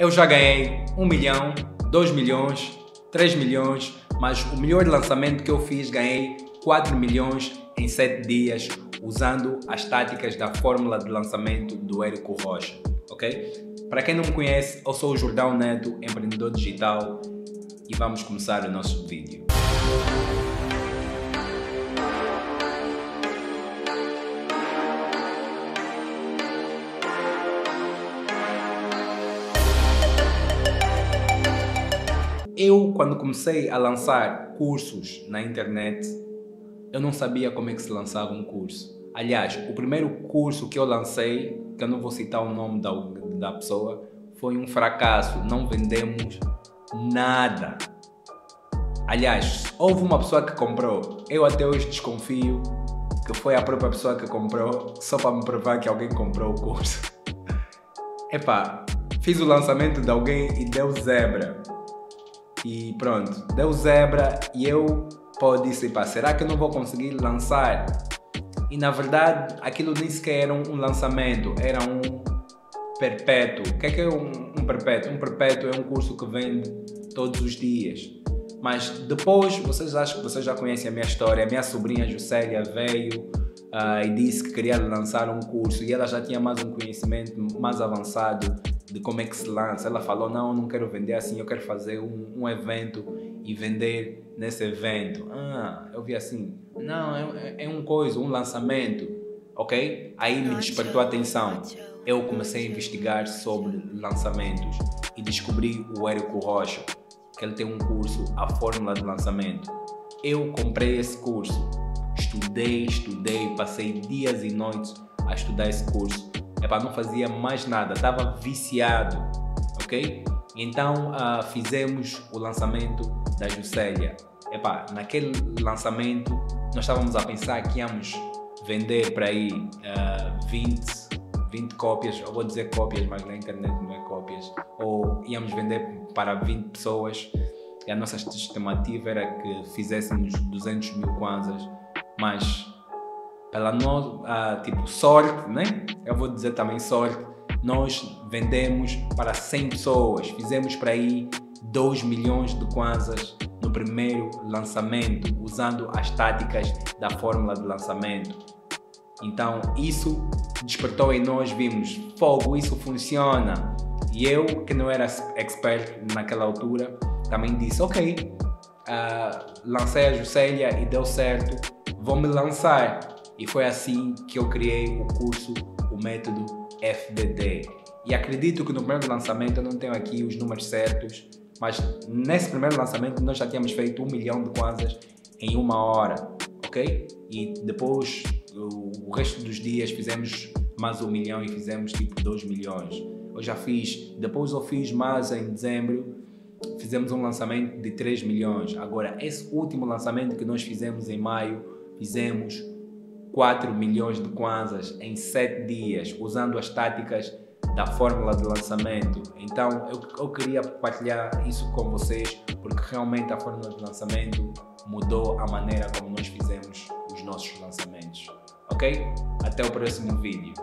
Eu já ganhei 1 milhão, 2 milhões, 3 milhões, mas o melhor lançamento que eu fiz, ganhei 4 milhões em 7 dias, usando as táticas da fórmula de lançamento do Érico Rocha, ok? Para quem não me conhece, eu sou o Jordão Neto, empreendedor digital, e vamos começar o nosso vídeo. Eu, quando comecei a lançar cursos na internet, eu não sabia como é que se lançava um curso. Aliás, o primeiro curso que eu lancei, que eu não vou citar o nome da pessoa, foi um fracasso, não vendemos nada. Aliás, houve uma pessoa que comprou, eu até hoje desconfio que foi a própria pessoa que comprou, só para me provar que alguém comprou o curso. Epá, fiz o lançamento de alguém e deu zebra. E pronto, deu zebra e eu disse, pá, será que eu não vou conseguir lançar? E na verdade, aquilo nem sequer era um lançamento, era um perpétuo. O que é um perpétuo? Um perpétuo é um curso que vende todos os dias. Mas depois, vocês acham que vocês já conhecem a minha história, a minha sobrinha Juscélia veio e disse que queria lançar um curso e ela já tinha mais um conhecimento mais avançado de como é que se lança. Ela falou, não, eu não quero vender assim, eu quero fazer um evento e vender nesse evento. Ah, eu vi assim, não, é uma coisa, um lançamento, ok? Aí me despertou a atenção. Eu comecei a investigar sobre lançamentos e descobri o Érico Rocha, que ele tem um curso, a fórmula de lançamento. Eu comprei esse curso, estudei, passei dias e noites a estudar esse curso. Epá, não fazia mais nada, estava viciado, ok? Então fizemos o lançamento da Juscélia. Epá, naquele lançamento nós estávamos a pensar que íamos vender para aí 20 cópias, eu vou dizer cópias, mas na internet não é cópias, ou íamos vender para 20 pessoas e a nossa estimativa era que fizéssemos 200 mil kwanzas, mas pela nossa sorte, né? Eu vou dizer também sorte, nós vendemos para 100 pessoas, fizemos para aí 2 milhões de kwanzas no primeiro lançamento, usando as táticas da fórmula de lançamento. Então isso despertou em nós, vimos fogo, isso funciona. E eu, que não era expert naquela altura, também disse, ok, lancei a Juscélia e deu certo, vou me lançar. E foi assim que eu criei o curso, o método FDD. E acredito que no primeiro lançamento, eu não tenho aqui os números certos, mas nesse primeiro lançamento nós já tínhamos feito 1 milhão de kwanzas em 1 hora, ok? E depois, o resto dos dias fizemos mais 1 milhão e fizemos tipo 2 milhões. Eu já fiz, depois eu fiz mais em dezembro, fizemos um lançamento de 3 milhões. Agora, esse último lançamento que nós fizemos em maio, fizemos 4 milhões de kwanzas em 7 dias, usando as táticas da fórmula de lançamento. Então eu queria partilhar isso com vocês, porque realmente a fórmula de lançamento mudou a maneira como nós fizemos os nossos lançamentos, ok? Até o próximo vídeo.